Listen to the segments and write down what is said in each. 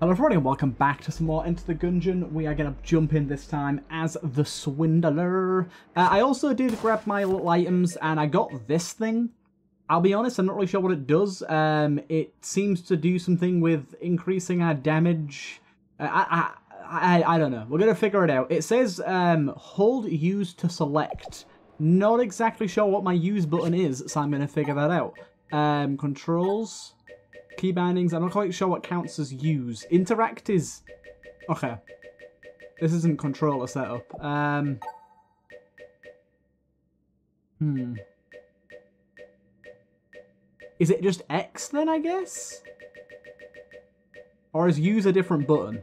Hello everybody and welcome back to some more Enter the Gungeon. We are going to jump in this time as the Swindler. I also did grab my little items and I got this thing. I'll be honest, I'm not really sure what it does. It seems to do something with increasing our damage. I don't know. We're going to figure it out. It says hold use to select. Not exactly sure what my use button is, so I'm going to figure that out. Controls. Key bindings. I'm not quite sure what counts as use. Interact is... okay. This isn't controller setup. Is it just X then, I guess? Or is use a different button?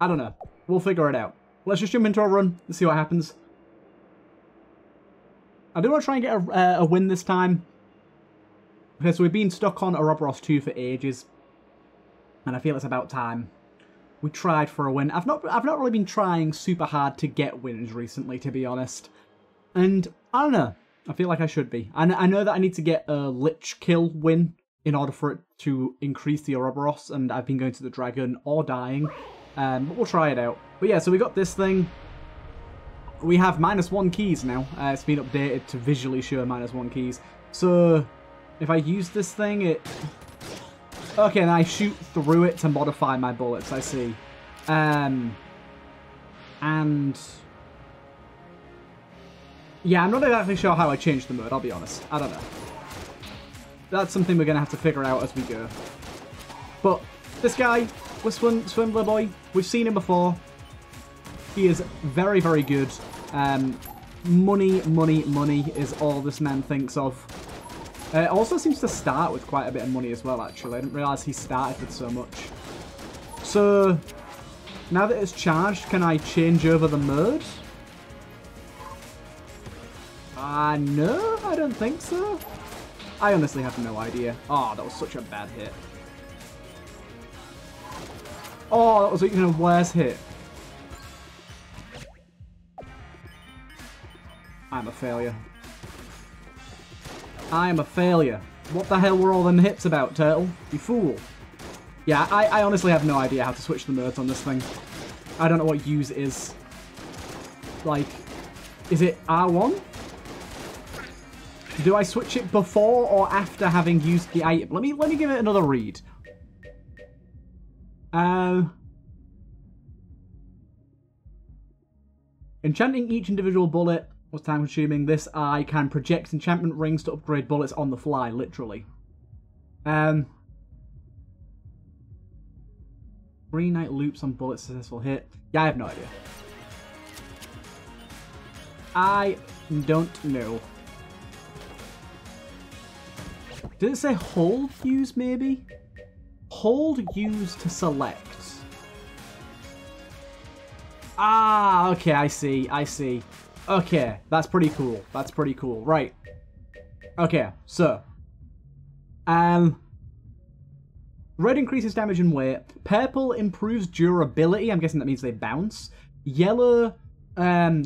I don't know. We'll figure it out. Let's just jump into a run and see what happens. I do want to try and get a win this time. Okay, so we've been stuck on Ouroboros 2 for ages, and I feel it's about time we tried for a win. I've not really been trying super hard to get wins recently, to be honest. And I don't know. I feel like I should be. I know that I need to get a Lich kill win in order for it to increase the Ouroboros, and I've been going to the dragon or dying. But we'll try it out. But yeah, so we got this thing. We have -1 keys now. It's been updated to visually show -1 keys. So if I use this thing, it... okay, and I shoot through it to modify my bullets, I see. And... yeah, I'm not exactly sure how I changed the mode, I'll be honest. I don't know. That's something we're going to have to figure out as we go. But this guy, was Swindler boy, we've seen him before. He is very, very good. Money, money, money is all this man thinks of. It also seems to start with quite a bit of money as well, actually. I didn't realise he started with so much. So, now that it's charged, can I change over the mode? No, I don't think so. I honestly have no idea. Oh, that was such a bad hit. Oh, that was even a worse hit. I'm a failure. I am a failure. What the hell were all them hits about, Turtle? You fool. Yeah, I honestly have no idea how to switch the modes on this thing. I don't know what use is. Like, is it R1? Do I switch it before or after having used the item? Let me give it another read. Enchanting each individual bullet was time consuming. This I can project enchantment rings to upgrade bullets on the fly, literally. Reignite loops on bullets, successful hit. Yeah, I have no idea. I don't know. Did it say hold use, maybe? Hold use to select. Ah, okay, I see, I see. Okay, that's pretty cool. That's pretty cool. Right. Okay, so. Red increases damage and weight. Purple improves durability. I'm guessing that means they bounce. Yellow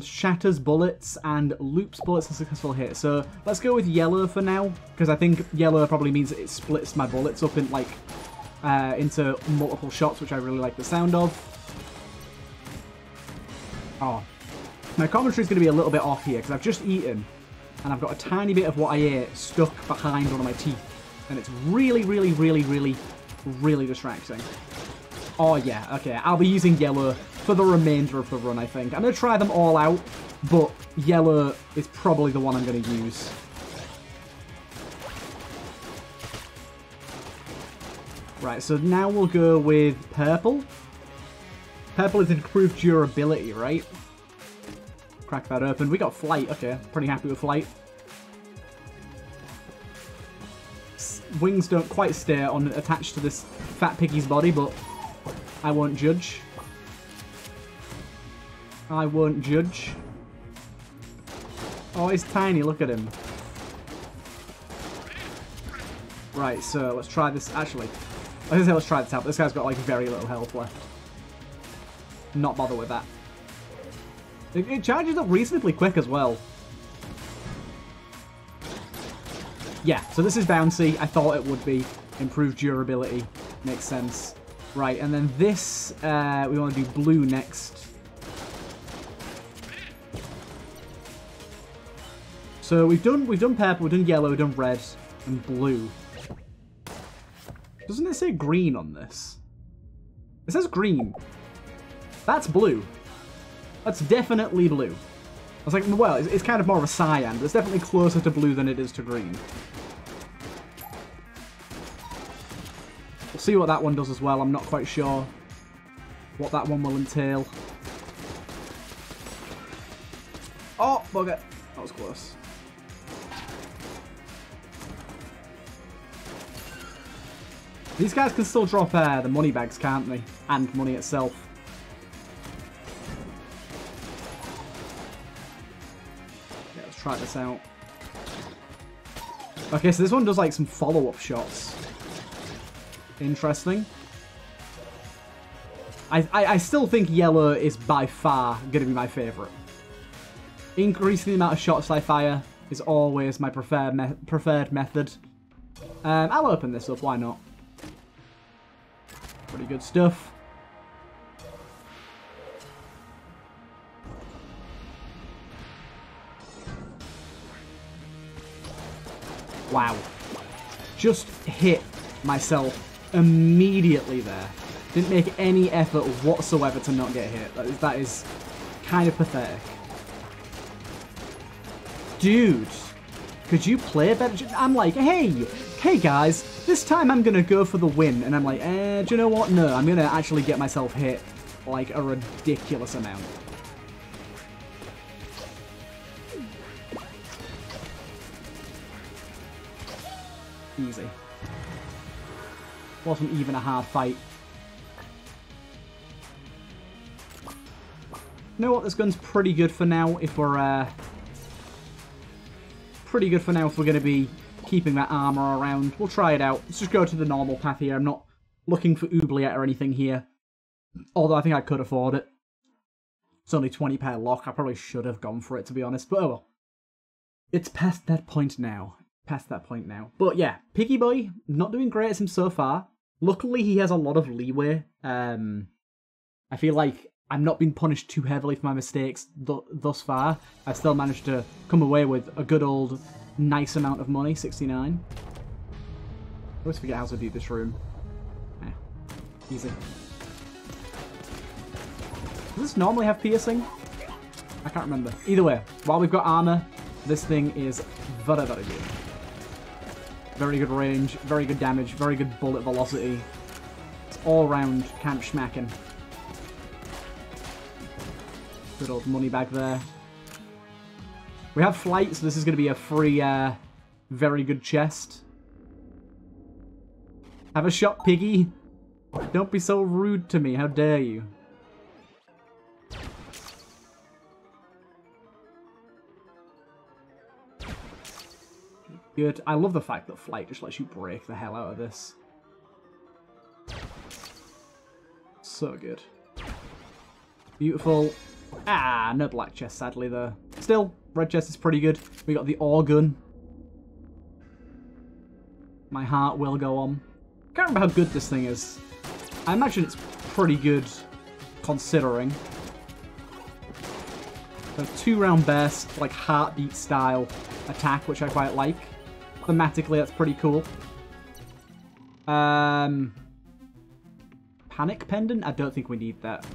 shatters bullets and loops bullets to successful hit. So let's go with yellow for now, because I think yellow probably means it splits my bullets up in, like, into multiple shots, which I really like the sound of. Oh. My commentary's going to be a little bit off here because I've just eaten and I've got a tiny bit of what I ate stuck behind one of my teeth. And it's really, really, really, really, really distracting. Oh yeah, okay. I'll be using yellow for the remainder of the run, I think. I'm going to try them all out, but yellow is probably the one I'm going to use. Right, so now we'll go with purple. Purple is improved durability, right? Crack that open. We got flight. Okay, pretty happy with flight. Wings don't quite stay on attached to this fat piggy's body, but I won't judge. I won't judge. Oh, he's tiny. Look at him. Right, so let's try this. Actually, I was gonna say let's try this out. But this guy's got like very little health left. Not bother with that. It charges up reasonably quick as well. Yeah, so this is bouncy. I thought it would be improved durability. Makes sense. Right, and then this, we want to do blue next. So we've done purple, we've done yellow, we've done red, and blue. Doesn't it say green on this? It says green. That's blue. That's definitely blue. I was like, well, it's kind of more of a cyan, but it's definitely closer to blue than it is to green. We'll see what that one does as well. I'm not quite sure what that one will entail. Oh, bugger. That was close. These guys can still drop the money bags, can't they? And money itself. Yeah, let's try this out. Okay, so this one does like some follow-up shots. Interesting. I still think yellow is by far going to be my favourite. Increasing the amount of shots I fire is always my preferred method. I'll open this up, why not? Pretty good stuff. Wow. Just hit myself immediately there. Didn't make any effort whatsoever to not get hit. That is kind of pathetic. Dude, could you play better? I'm like, hey guys, this time I'm gonna go for the win. And I'm like, do you know what? No, I'm gonna actually get myself hit like a ridiculous amount. Easy. Wasn't even a hard fight. You know what? This gun's pretty good for now if we're, going to be keeping that armor around. We'll try it out. Let's just go to the normal path here. I'm not looking for oubliette or anything here. Although I think I could afford it. It's only 20 per lock. I probably should have gone for it, to be honest. But oh well. It's past that point now. But yeah, Piggy Boy, not doing great as him so far. Luckily, he has a lot of leeway. I feel like I'm not being punished too heavily for my mistakes thus far. I still managed to come away with a good old nice amount of money, 69. I always forget how to do this room. Eh, easy. Does this normally have piercing? I can't remember. Either way, while we've got armor, this thing is very, very good. Very good range, very good damage, very good bullet velocity. It's all round camp schmacking. Good old money bag there. We have flight, so this is going to be a free, very good chest. Have a shot, Piggy. Don't be so rude to me. How dare you? Good. I love the fact that flight just lets you break the hell out of this. So good. Beautiful. Ah, no black chest, sadly, though. Still, red chest is pretty good. We got the ore gun. My heart will go on. Can't remember how good this thing is. I imagine it's pretty good, considering. So two-round burst, like heartbeat-style attack, which I quite like. Thematically, that's pretty cool. Panic pendant? I don't think we need that.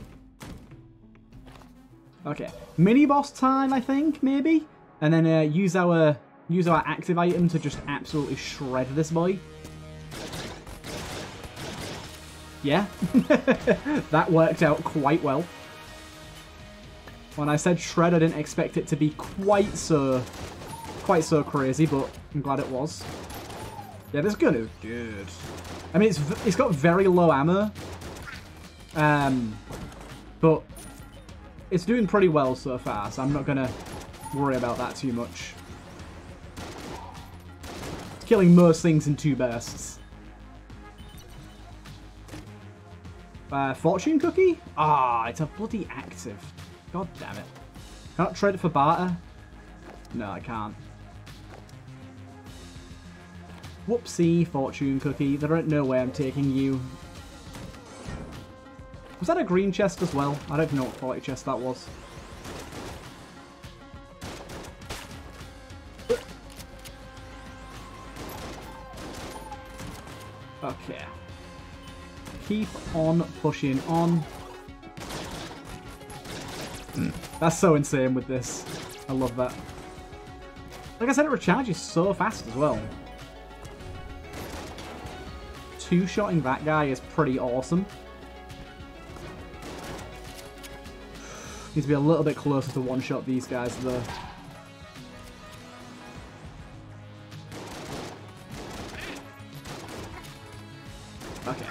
Okay, mini boss time, I think, maybe, and then use our active item to just absolutely shred this boy. Yeah, that worked out quite well. When I said shred, I didn't expect it to be quite so crazy, but I'm glad it was. Yeah, this gun is good. I mean, it's got very low ammo, but. It's doing pretty well so far, so I'm not going to worry about that too much. It's killing most things in two bursts. Fortune cookie? Ah, it's a bloody active. God damn it. Can I trade it for barter? No, I can't. Whoopsie, fortune cookie. There ain't no way I'm taking you. Was that a green chest as well? I don't know what quality chest that was. Okay. Keep on pushing on. That's so insane with this. I love that. Like I said, it recharges so fast as well. Two-shotting that guy is pretty awesome. Needs to be a little bit closer to one-shot these guys, though. Okay.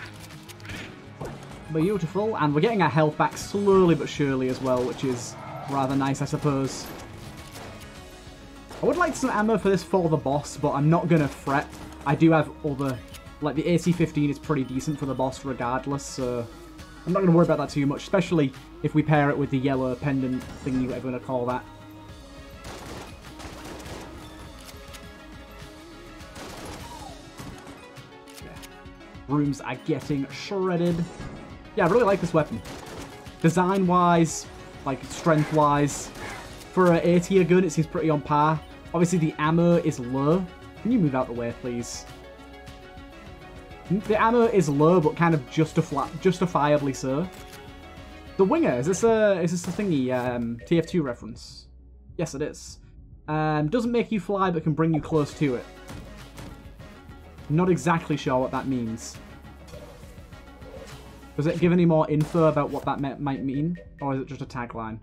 Beautiful, and we're getting our health back slowly but surely as well, which is rather nice, I suppose. I would like some ammo for this for the boss, but I'm not going to fret. I do have other... Like, the AC-15 is pretty decent for the boss regardless, so... I'm not going to worry about that too much, especially if we pair it with the yellow pendant thingy, whatever I'm going to call that. Yeah. Rooms are getting shredded. Yeah, I really like this weapon. Design-wise, like strength-wise, for an A-tier gun, it seems pretty on par. Obviously, the ammo is low. Can you move out the way, please? The ammo is low, but kind of justifiably so. The winger, is this a thingy, TF2 reference? Yes, it is. Doesn't make you fly, but can bring you close to it. Not exactly sure what that means. Does it give any more info about what that might mean? Or is it just a tagline?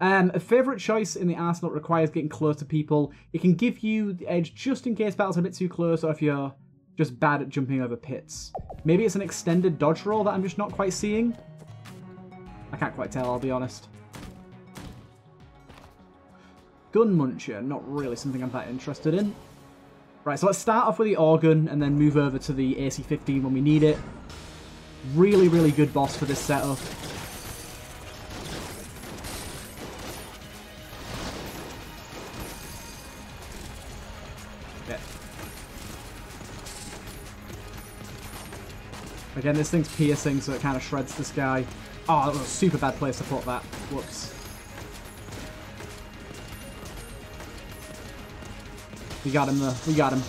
A favourite choice in the arsenal requires getting close to people. It can give you the edge just in case battles are a bit too close, or if you're... just bad at jumping over pits. Maybe it's an extended dodge roll that I'm just not quite seeing. I can't quite tell, I'll be honest. Gun muncher, not really something I'm that interested in. Right, so let's start off with the organ and then move over to the AC-15 when we need it. Really, really good boss for this setup. Again, this thing's piercing, so it kind of shreds this guy. Oh, that was a super bad place to put that. Whoops. We got him, though. We got him.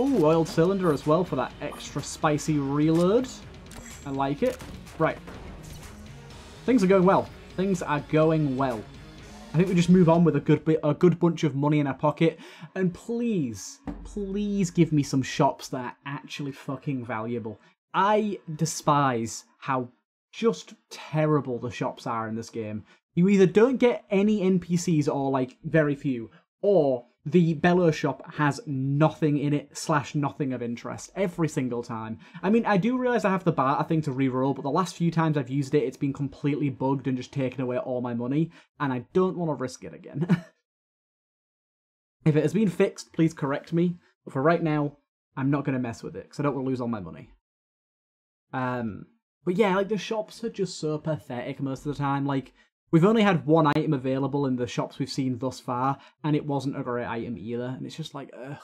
Ooh, oiled cylinder as well for that extra spicy reload. I like it. Right. Things are going well. Things are going well. I think we just move on with a good bunch of money in our pocket. And please, please give me some shops that are actually fucking valuable. I despise how just terrible the shops are in this game. You either don't get any NPCs or, like, very few, or the Bellow shop has nothing in it / nothing of interest every single time. I mean, I do realise I have the barter thing to reroll, but the last few times I've used it, it's been completely bugged and just taken away all my money, and I don't want to risk it again. If it has been fixed, please correct me, but for right now, I'm not going to mess with it, because I don't want to lose all my money. But yeah, like, the shops are just so pathetic most of the time, like... We've only had one item available in the shops we've seen thus far, and it wasn't a great item either. And it's just like, ugh,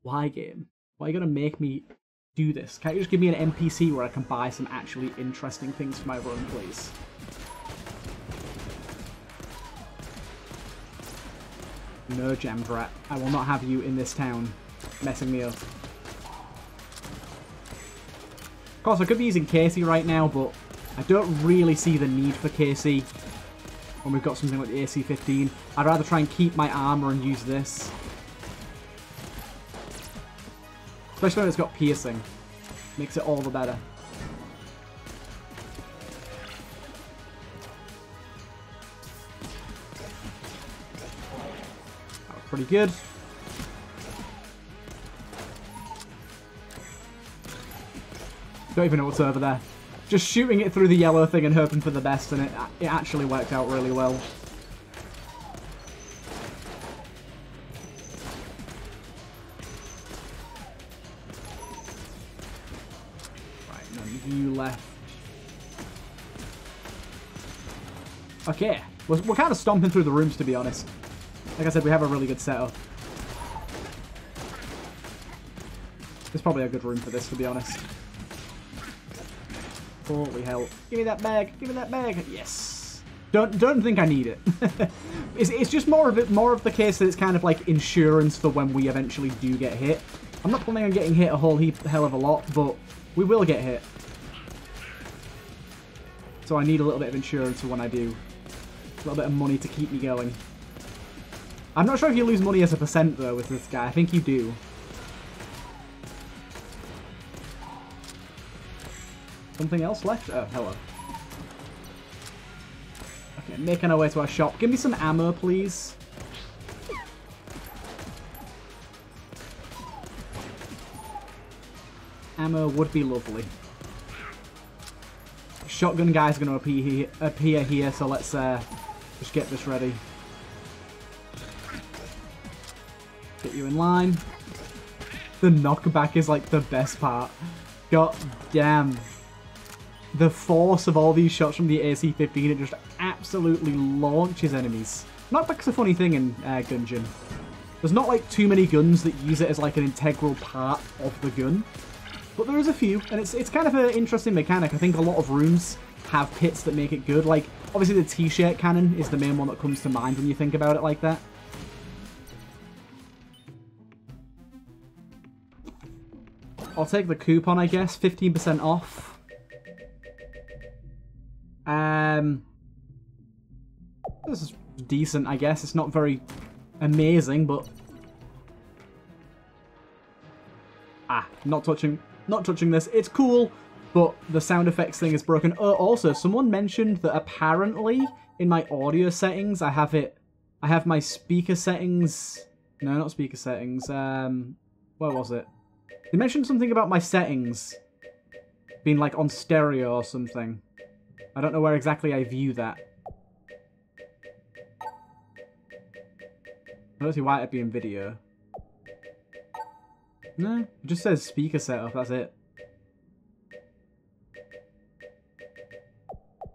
why, game? Why are you going to make me do this? Can't you just give me an NPC where I can buy some actually interesting things for my run, please? No, Gemrat. I will not have you in this town messing me up. Of course, I could be using Casey right now, but... I don't really see the need for Casey when we've got something like the AC-15. I'd rather try and keep my armor and use this. Especially when it's got piercing. Makes it all the better. That was pretty good. Don't even know what's over there. Just shooting it through the yellow thing and hoping for the best, and it actually worked out really well. Right, none of you left. Okay, we're kind of stomping through the rooms, to be honest. Like I said, we have a really good setup. It's probably a good room for this, to be honest. Holy hell. Give me that bag. Give me that bag. Yes. Don't think I need it. It's just more of the case that it's kind of like insurance for when we eventually do get hit. I'm not planning on getting hit a whole hell of a lot, but we will get hit. So I need a little bit of insurance for when I do. A little bit of money to keep me going. I'm not sure if you lose money as a percent, though, with this guy. I think you do. Something else left? Oh, hello. Okay, making our way to our shop. Give me some ammo, please. Ammo would be lovely. Shotgun guy's going to appear here, so let's just get this ready. Get you in line. The knockback is like the best part. God damn. The force of all these shots from the AC-15, it just absolutely launches enemies. Knockback's a funny thing in Gungeon. There's not like too many guns that use it as like an integral part of the gun. But there is a few, and it's kind of an interesting mechanic. I think a lot of rooms have pits that make it good. Like, obviously the T-shirt cannon is the main one that comes to mind when you think about it like that. I'll take the coupon, I guess. 15% off. This is decent, I guess. It's not very amazing, but... Ah, not touching this. It's cool, but the sound effects thing is broken. Oh, also, someone mentioned that apparently in my audio settings, I have my speaker settings. No, not speaker settings. Where was it? They mentioned something about my settings being like on stereo or something. I don't know where exactly I view that. I don't see why it'd be in video. No, it just says speaker setup, that's it.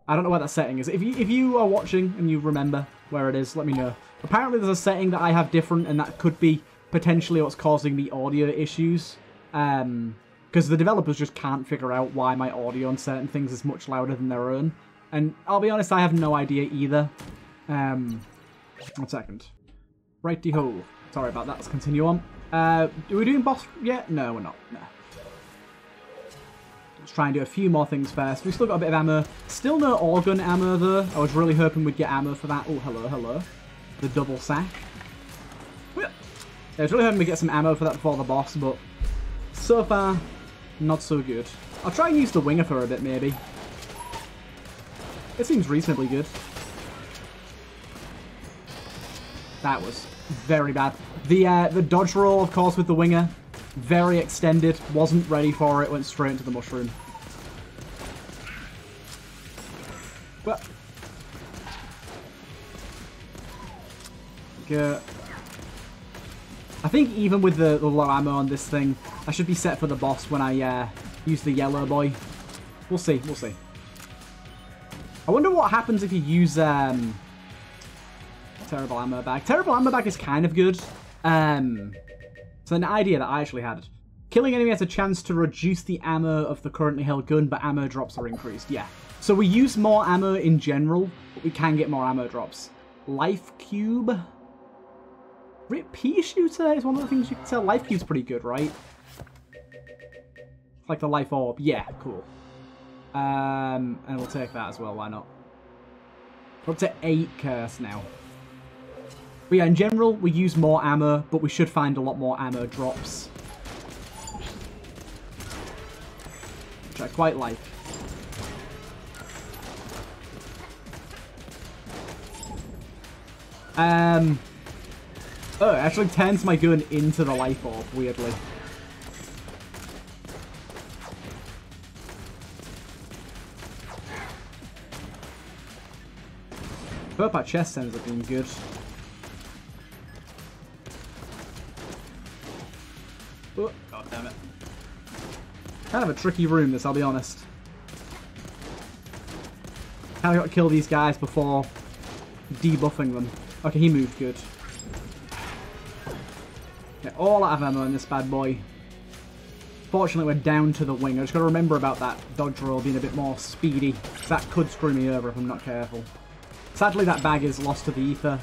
I don't know where that setting is. If you are watching and you remember where it is, let me know. Apparently there's a setting that I have different, and that could be potentially what's causing the audio issues. Because the developers just can't figure out why my audio on certain things is much louder than their own. And I'll be honest, I have no idea either. One second. Righty-ho. Sorry about that, let's continue on. Are we doing boss yet? No, we're not. No. Let's try and do a few more things first. We've still got a bit of ammo. Still no organ ammo, though. I was really hoping we'd get ammo for that. Oh, hello, hello. The double sack. Yeah, I was really hoping we'd get some ammo for that before the boss, but so far, not so good. I'll try and use the winger for a bit, maybe. It seems reasonably good. That was very bad. The dodge roll, of course, with the winger, very extended. Wasn't ready for it. Went straight into the mushroom. But I think even with the low ammo on this thing, I should be set for the boss when I use the yellow boy. We'll see. We'll see. I wonder what happens if you use... Terrible ammo bag. Terrible ammo bag is kind of good. It's an idea that I actually had. Killing enemy has a chance to reduce the ammo of the currently held gun, but ammo drops are increased. Yeah. So we use more ammo in general, but we can get more ammo drops. Life cube. Rip pea shooter is one of the things you can sell. Life cube's pretty good, right? It's like the life orb. Yeah, cool. And we'll take that as well. Why not? We're up to 8 curse now. But yeah, in general, we use more ammo, but we should find a lot more ammo drops. Which I quite like. Oh, it actually turns my gun into the life orb, weirdly. I hope our chest ends up being good. Oh, God damn it. Kind of a tricky room, this, I'll be honest. Kind of got to kill these guys before debuffing them. Okay, he moved good. Get all out of ammo in this bad boy. Fortunately, we're down to the wing. I just got to remember about that dodge roll being a bit more speedy. That could screw me over if I'm not careful. Sadly, that bag is lost to the ether.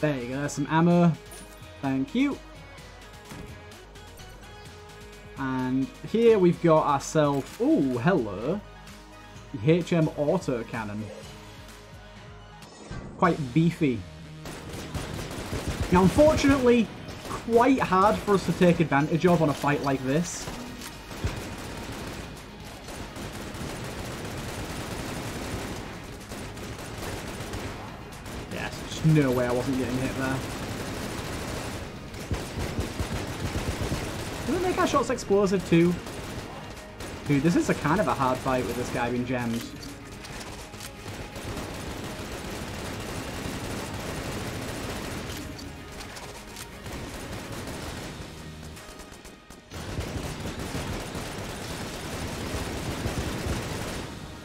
There you go, some ammo. Thank you. And here we've got ourselves... Oh, hello. The HM autocannon. Quite beefy. Now, unfortunately, quite hard for us to take advantage of on a fight like this. No way I wasn't getting hit there. Does it make our shots explosive too? Dude, this is a kind of a hard fight with this guy being jammed.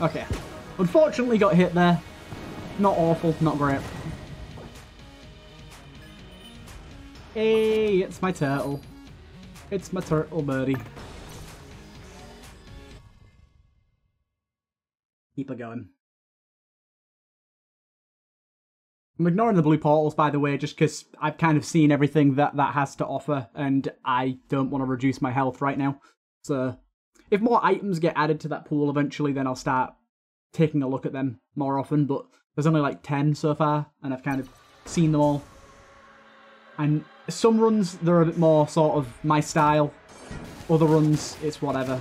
Okay. Unfortunately got hit there. Not awful, not great. Hey, it's my turtle. It's my turtle, buddy. Keep it going. I'm ignoring the blue portals, by the way, just because I've kind of seen everything that has to offer, and I don't want to reduce my health right now. So, if more items get added to that pool eventually, then I'll start taking a look at them more often, but there's only like 10 so far, and I've kind of seen them all. And... some runs, they're a bit more sort of my style. Other runs, it's whatever.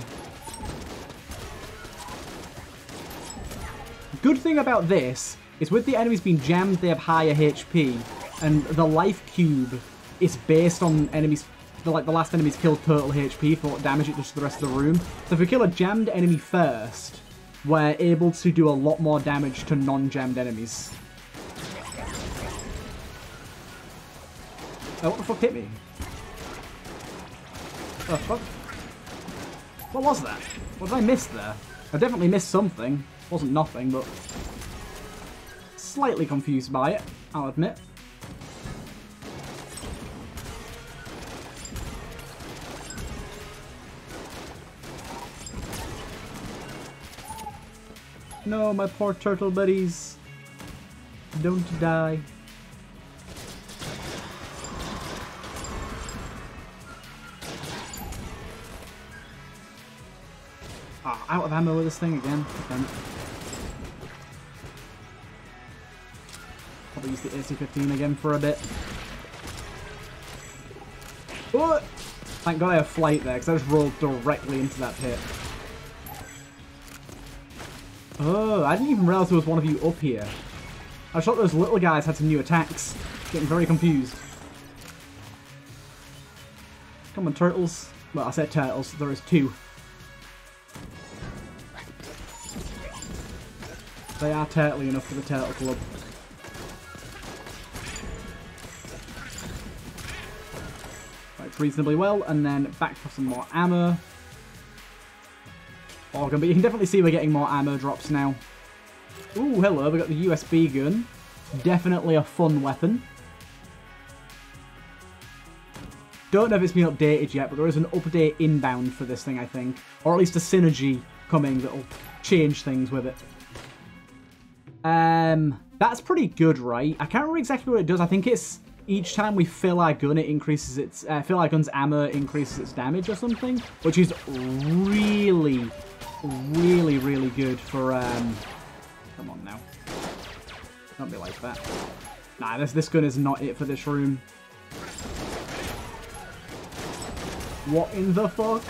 Good thing about this is with the enemies being jammed, they have higher HP. And the life cube is based on enemies, like the last enemy's killed total HP for what damage it does to the rest of the room. So if we kill a jammed enemy first, we're able to do a lot more damage to non-jammed enemies. Oh, what the fuck hit me? Oh, fuck. What was that? What did I miss there? I definitely missed something. It wasn't nothing, but... slightly confused by it, I'll admit. No, my poor turtle buddies. Don't die. Out of ammo with this thing again. Probably use the AC-15 again for a bit. Oh! Thank God I have flight there, because I just rolled directly into that pit. Oh, I didn't even realize there was one of you up here. I thought those little guys had some new attacks. Getting very confused. Come on, turtles. Well, I said turtles, there is two. They are turtly enough for the Turtle Club. Works reasonably well, and then back for some more ammo. Organ, but you can definitely see we're getting more ammo drops now. Ooh, hello, we got the USB gun. Definitely a fun weapon. Don't know if it's been updated yet, but there is an update inbound for this thing, I think. Or at least a synergy coming that'll change things with it. That's pretty good, right? I can't remember exactly what it does. I think it's each time we fill our gun, it increases its... fill our gun's ammo, increases its damage or something, which is really, really, really good for, Come on now. Don't be like that. Nah, this gun is not it for this room. What in the fuck?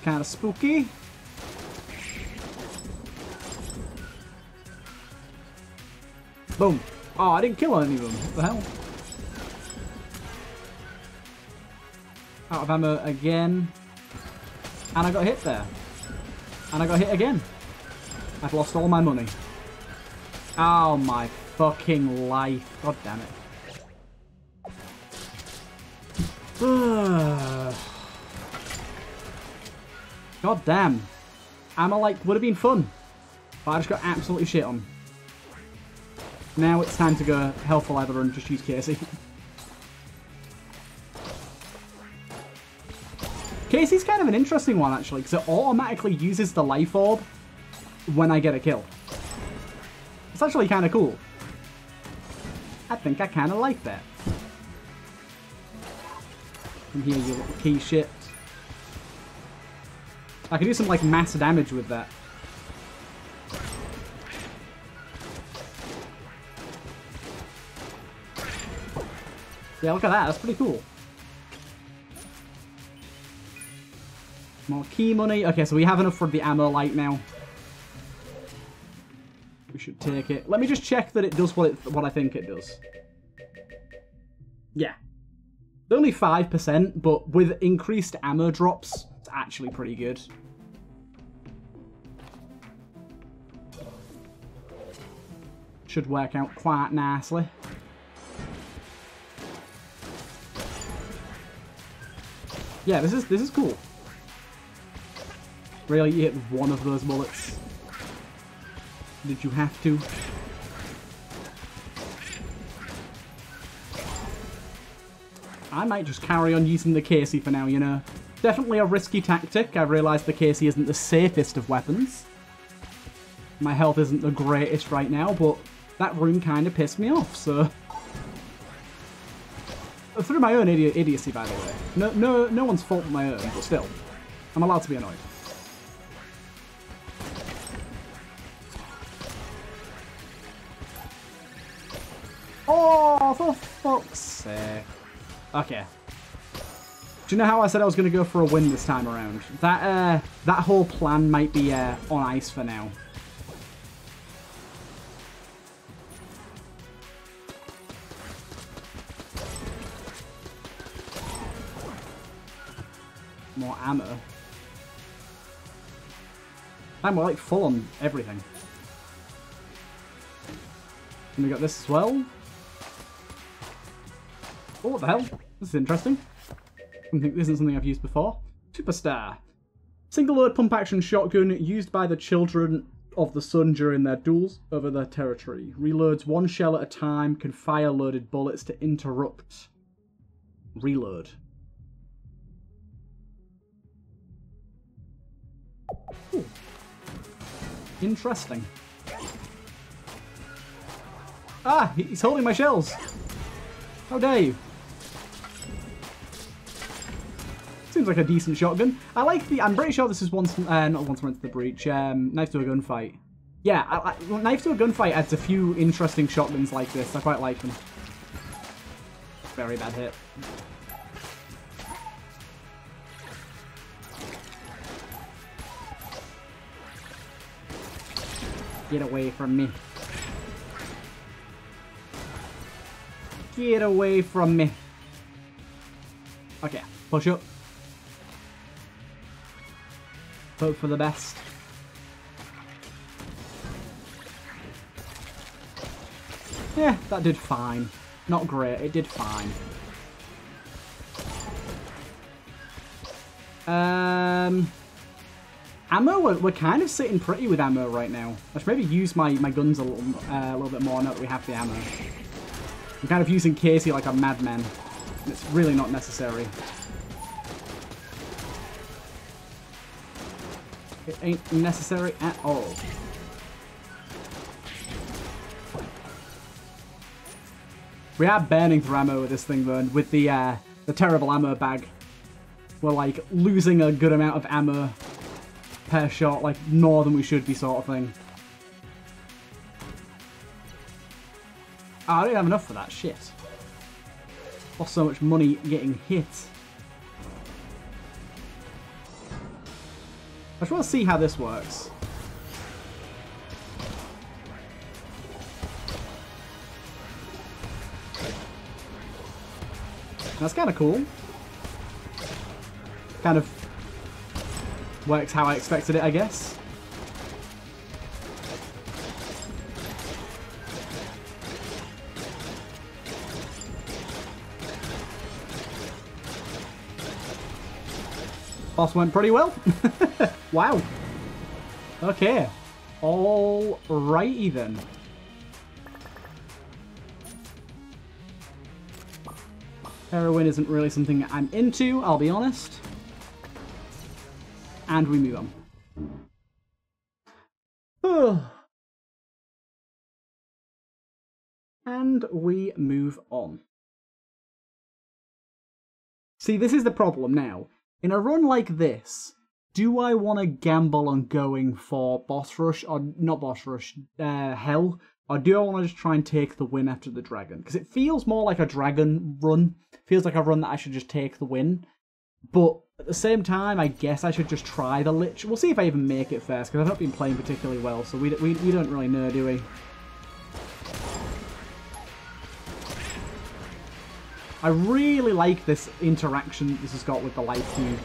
Kind of spooky. Boom. Oh, I didn't kill any of them. What the hell? Out of ammo again. And I got hit there. And I got hit again. I've lost all my money. Oh, my fucking life. God damn it. God damn. Ammo, like, would have been fun. But I just got absolutely shit on. Now it's time to go hell for leather and just use Casey. Casey's kind of an interesting one, actually, because it automatically uses the life orb when I get a kill. It's actually kind of cool. I think I kind of like that. Come here, you little key shit. I could do some, like, mass damage with that. Yeah, look at that. That's pretty cool. More key money. Okay, so we have enough for the ammo light now. We should take it. Let me just check that it does what I think it does. Yeah. Only 5%, but with increased ammo drops, it's actually pretty good. Should work out quite nicely. Yeah, this is cool. Really, you hit one of those bullets. Did you have to? I might just carry on using the Casey for now, you know. Definitely a risky tactic. I realised the Casey isn't the safest of weapons. My health isn't the greatest right now, but that room kind of pissed me off, so... Through my own idiocy, by the way. No one's fault but my own, but still. I'm allowed to be annoyed. Oh, for fuck's sake. Okay. Do you know how I said I was going to go for a win this time around? That whole plan might be on ice for now. More ammo. And we're like full on everything. And we got this as well. Oh, what the hell? This is interesting. This isn't something I've used before. Superstar. Single load pump action shotgun used by the Children of the Sun during their duels over their territory. Reloads one shell at a time, can fire loaded bullets to interrupt. Reload. Ooh. Interesting. Ah, he's holding my shells. How dare you? Seems like a decent shotgun. I like the... I'm pretty sure this is not once we're into the breach. Knife to a Gunfight. Yeah, Knife to a Gunfight adds a few interesting shotguns like this. I quite like them. Very bad hit. Get away from me. Get away from me. Okay, push up. Hope for the best. Yeah, that did fine. Not great, it did fine. Ammo, we're kind of sitting pretty with ammo right now. I should maybe use my guns a little bit more now that we have the ammo. I'm kind of using Casey like a madman. It's really not necessary. It ain't necessary at all. We are burning through ammo with this thing, though, and with the terrible ammo bag. We're, like, losing a good amount of ammo per shot, like more than we should be, sort of thing. Oh, I don't have enough for that, shit. Lost so much money getting hit. I just want to see how this works. That's kind of cool. Kind of works how I expected it, I guess. Boss went pretty well. Wow. Okay. Alrighty then. Heroin isn't really something I'm into, I'll be honest. And we move on. And we move on. See, this is the problem now. In a run like this, do I want to gamble on going for boss rush, or not boss rush, hell? Or do I want to just try and take the win after the dragon? Because it feels more like a dragon run. It feels like a run that I should just take the win. But at the same time, I guess I should just try the Lich. We'll see if I even make it first, because I've not been playing particularly well, so we don't really know, do we? I really like this interaction this has got with the light cube,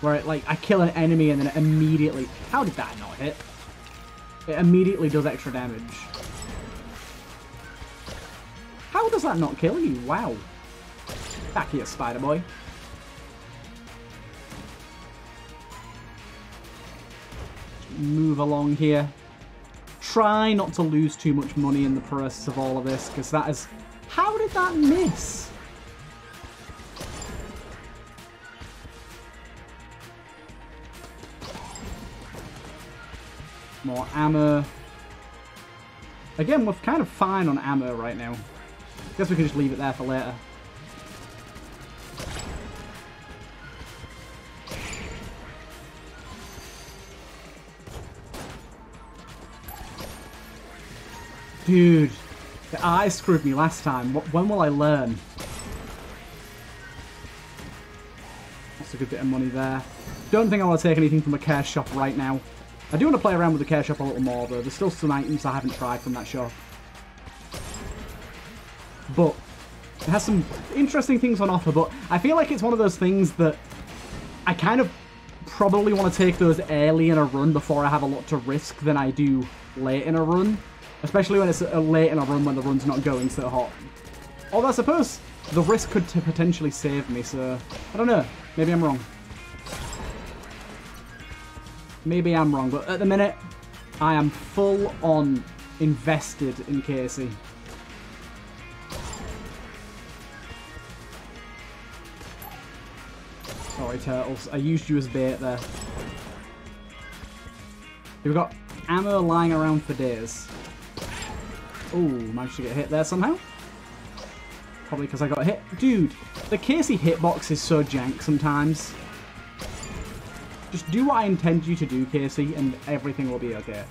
where it, like, I kill an enemy and then it immediately... How did that not hit? It immediately does extra damage. How does that not kill you? Wow. Back here, Spider Boy. Move along here. Try not to lose too much money in the process of all of this, because that is... How did that miss? More ammo. Again, we're kind of fine on ammo right now. Guess we can just leave it there for later. Dude, the eye screwed me last time. When will I learn? That's a good bit of money there. Don't think I want to take anything from a care shop right now. I do want to play around with the care shop a little more, though. There's still some items I haven't tried from that shop. But it has some interesting things on offer, but I feel like it's one of those things that I kind of probably want to take those early in a run before I have a lot to risk than I do late in a run. Especially when it's late in a run when the run's not going so hot. Although I suppose the risk could potentially save me, so I don't know. Maybe I'm wrong. Maybe I'm wrong, but at the minute, I am full on invested in Casey. Sorry, Turtles. I used you as bait there. We've got ammo lying around for days. Ooh, managed to get hit there somehow. Probably because I got hit. Dude, the Casey hitbox is so jank sometimes. Just do what I intend you to do, Casey, and everything will be okay.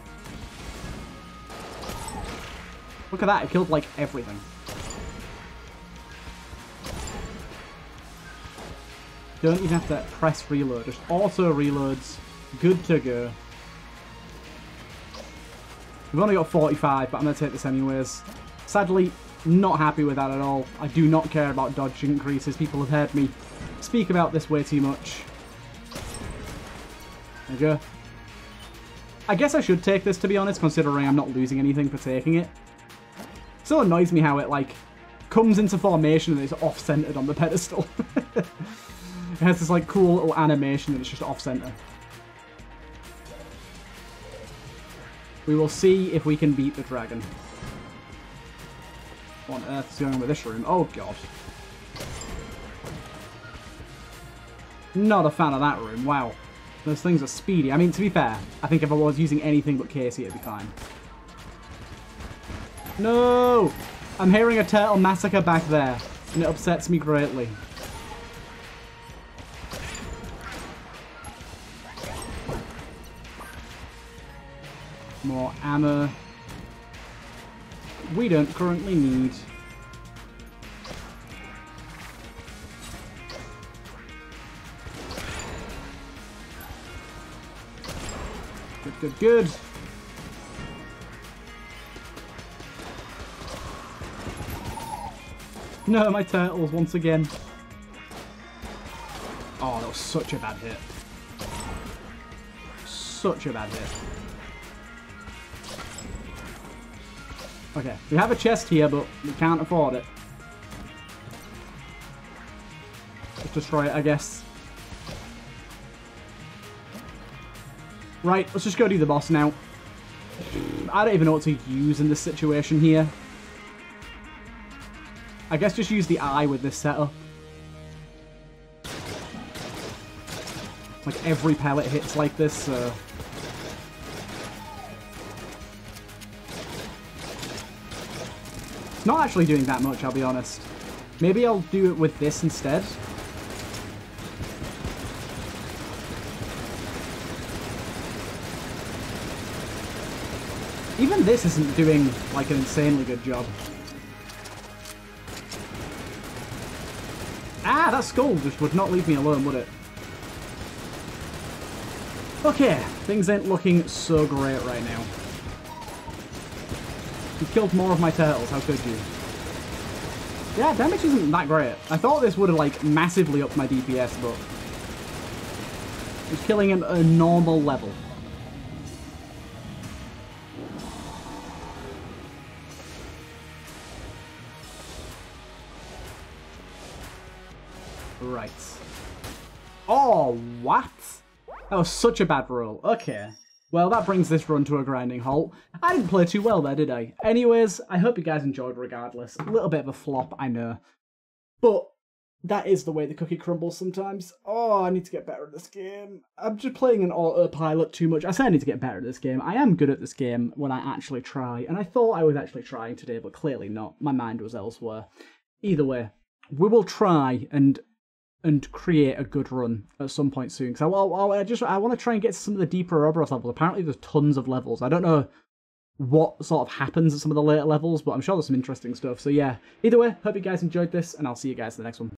Look at that, it killed, like, everything. Don't even have to press reload, just auto reloads. Good to go. We've only got 45, but I'm going to take this anyways. Sadly, not happy with that at all. I do not care about dodge increases. People have heard me speak about this way too much. Go. I guess I should take this, to be honest, considering I'm not losing anything for taking it. Still annoys me how it, like, comes into formation and it's off-centered on the pedestal. It has this, like, cool little animation and it's just off-center. We will see if we can beat the dragon. What on earth is going on with this room? Oh, God. Not a fan of that room. Wow. Those things are speedy. I mean, to be fair, I think if I was using anything but Casey, it'd be fine. No! I'm hearing a turtle massacre back there, and it upsets me greatly. More ammo. We don't currently need... Good, good. No, my turtles once again. Oh, that was such a bad hit. Such a bad hit. Okay, we have a chest here, but we can't afford it. Let's destroy it, I guess. Right, let's just go do the boss now. I don't even know what to use in this situation here. I guess just use the eye with this setup. Like, every pellet hits like this, so... It's not actually doing that much, I'll be honest. Maybe I'll do it with this instead. Even this isn't doing, like, an insanely good job. Ah, that skull just would not leave me alone, would it? Okay, things ain't looking so great right now. You killed more of my turtles, how could you? Yeah, damage isn't that great. I thought this would have, like, massively upped my DPS, but... it's killing him at a normal level. Right. Oh, what? That was such a bad roll. Okay. Well, that brings this run to a grinding halt. I didn't play too well there, did I? Anyways, I hope you guys enjoyed regardless. A little bit of a flop, I know. But that is the way the cookie crumbles sometimes. Oh, I need to get better at this game. I'm just playing an autopilot too much. I say I need to get better at this game. I am good at this game when I actually try. And I thought I was actually trying today, but clearly not. My mind was elsewhere. Either way, we will try and create a good run at some point soon. Because I want to try and get to some of the deeper Ouroboros levels. Apparently there's tons of levels. I don't know what sort of happens at some of the later levels, but I'm sure there's some interesting stuff. So yeah, either way, hope you guys enjoyed this, and I'll see you guys in the next one.